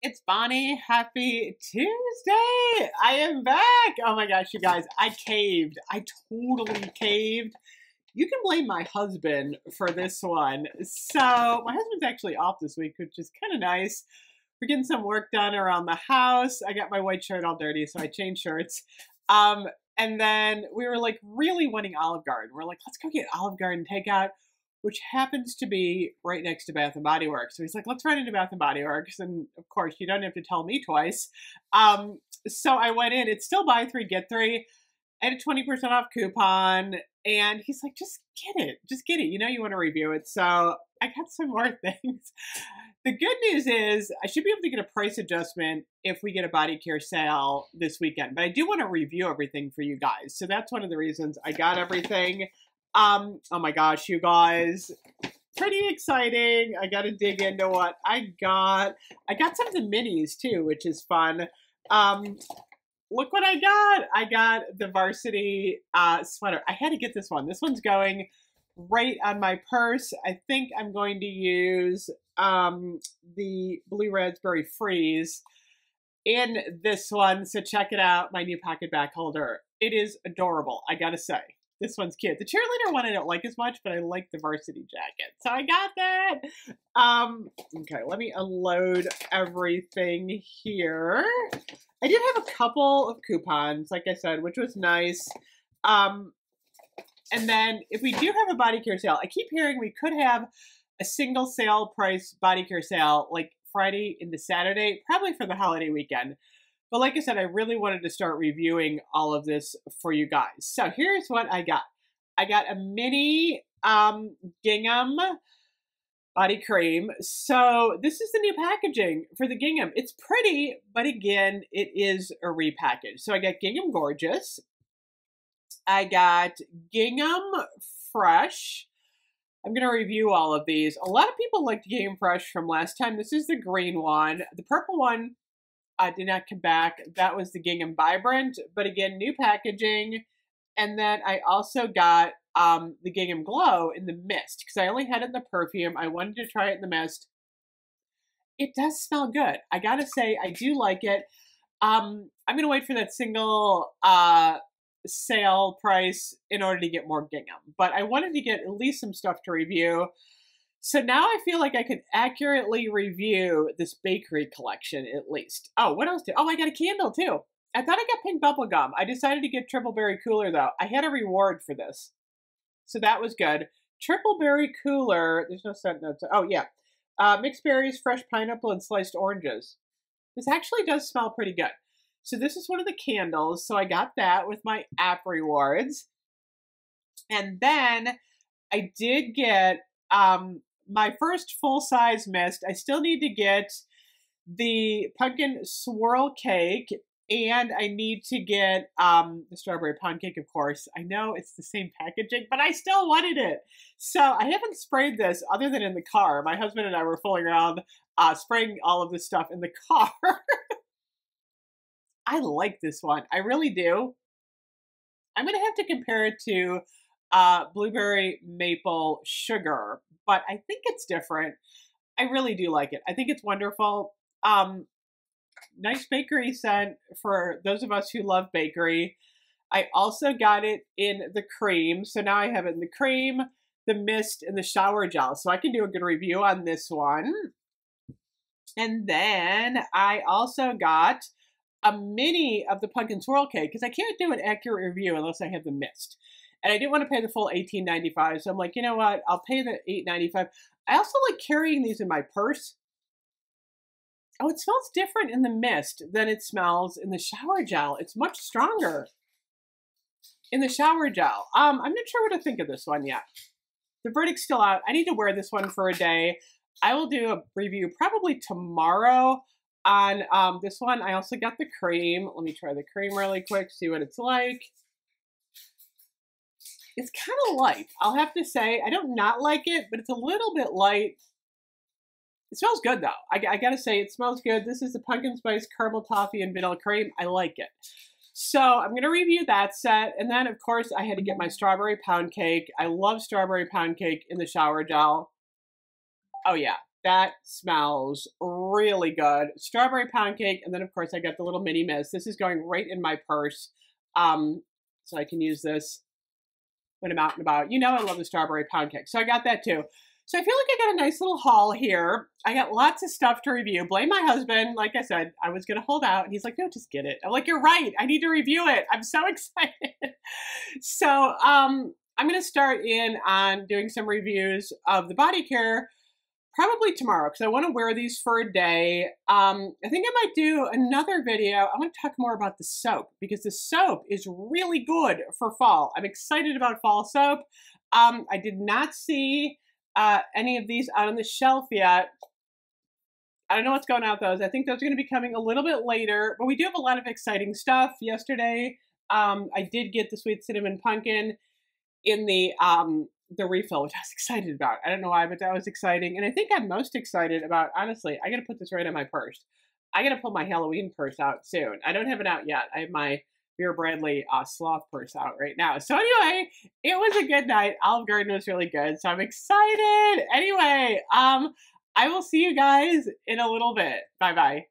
It's Bonnie. Happy Tuesday. I am back. Oh my gosh, you guys, I caved. I totally caved. You can blame my husband for this one. So my husband's actually off this week, which is kind of nice. We're getting some work done around the house. I got my white shirt all dirty, so I changed shirts. And then we were like really wanting Olive Garden. We're like, let's go get Olive Garden takeout, which happens to be right next to Bath & Body Works. So he's like, let's run into Bath & Body Works. And of course, you don't have to tell me twice. So I went in. It's still buy three, get three. I had a 20% off coupon. And he's like, just get it. Just get it. You know you want to review it. So I got some more things. The good news is I should be able to get a price adjustment if we get a body care sale this weekend. But I do want to review everything for you guys. So that's one of the reasons I got everything. Oh my gosh, you guys, pretty exciting. I got to dig into what I got. I got some of the minis too, which is fun. Look what I got. I got the varsity, sweater. I had to get this one. This one's going right on my purse. I think I'm going to use, the blue raspberry freeze in this one. So check it out. My new pocket back holder. It is adorable. I got to say. This one's cute. The cheerleader one I don't like as much, but I like the varsity jacket. So I got that. Okay, let me unload everything here. I did have a couple of coupons, like I said, which was nice. And then if we do have a body care sale, I keep hearing we could have a single sale price body care sale like Friday into Saturday, probably for the holiday weekend. But like I said, I really wanted to start reviewing all of this for you guys. So here's what I got. I got a mini gingham body cream. So this is the new packaging for the gingham. It's pretty, but again, it is a repackage. So I got Gingham Gorgeous. I got Gingham Fresh. I'm going to review all of these. A lot of people liked Gingham Fresh from last time. This is the green one. The purple one did not come back. That was the Gingham Vibrant, but again, new packaging. And then I also got the Gingham Glow in the mist because I only had it in the perfume. I wanted to try it in the mist. It does smell good. I gotta say, I do like it. I'm gonna wait for that single sale price in order to get more gingham, but I wanted to get at least some stuff to review. So now I feel like I can accurately review this bakery collection, at least. Oh, what else did? Oh, I got a candle, too. I thought I got pink bubble gum. I decided to get Triple Berry Cooler, though. I had a reward for this. So that was good. Triple Berry Cooler. There's no scent notes. Oh, yeah. Mixed berries, fresh pineapple, and sliced oranges. This actually does smell pretty good. So this is one of the candles. So I got that with my app rewards. And then I did get my first full-size mist. I still need to get the pumpkin swirl cake, and I need to get the strawberry pound cake, of course. I know it's the same packaging, but I still wanted it. So I haven't sprayed this other than in the car. My husband and I were fooling around spraying all of this stuff in the car. I like this one. I really do. I'm going to have to compare it to blueberry maple sugar, but I think it's different. I really do like it. I think it's wonderful. Nice bakery scent for those of us who love bakery. I also got it in the cream. So now I have it in the cream, the mist, and the shower gel. So I can do a good review on this one. And then I also got a mini of the pumpkin swirl cake because I can't do an accurate review unless I have the mist. And I didn't want to pay the full $18.95, so I'm like, you know what? I'll pay the $8.95. I also like carrying these in my purse. Oh, it smells different in the mist than it smells in the shower gel. It's much stronger in the shower gel. I'm not sure what to think of this one yet. The verdict's still out. I need to wear this one for a day. I will do a review probably tomorrow on this one. I also got the cream. Let me try the cream really quick, see what it's like. It's kind of light. I'll have to say, I don't not like it, but it's a little bit light. It smells good though. I gotta say it smells good. This is the pumpkin spice caramel toffee and vanilla cream. I like it. So I'm gonna review that set. And then of course I had to get my strawberry pound cake. I love strawberry pound cake in the shower gel. Oh yeah, That smells really good. Strawberry pound cake. And then, of course, I got the little mini mist. This is going right in my purse. So I can use this when I'm out and about. You know I love the strawberry pound cake. So I got that too. So I feel like I got a nice little haul here. I got lots of stuff to review. Blame my husband. Like I said, I was going to hold out. And he's like, no, just get it. I'm like, you're right. I need to review it. I'm so excited. So I'm going to start in on doing some reviews of the body care probably tomorrow because I want to wear these for a day. I think I might do another video. I want to talk more about the soap because the soap is really good for fall. I'm excited about fall soap. I did not see any of these out on the shelf yet. I don't know what's going on with those. I think those are going to be coming a little bit later, but we do have a lot of exciting stuff. Yesterday, I did get the sweet cinnamon pumpkin in the refill, which I was excited about. I don't know why, but that was exciting. And I think I'm most excited about, honestly, I got to put this right on my purse. I got to pull my Halloween purse out soon. I don't have it out yet. I have my Vera Bradley sloth purse out right now. So anyway, it was a good night. Olive Garden was really good. So I'm excited. Anyway, I will see you guys in a little bit. Bye-bye.